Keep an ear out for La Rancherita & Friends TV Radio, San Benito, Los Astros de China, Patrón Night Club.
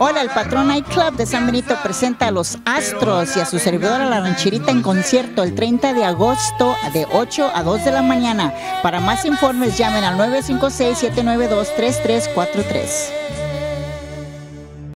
Hola, el Patrón Night Club de San Benito presenta a Los Astros y a su servidora La Rancherita en concierto el 30 de agosto de 8 a 2 de la mañana. Para más informes llamen al 956-792-3343.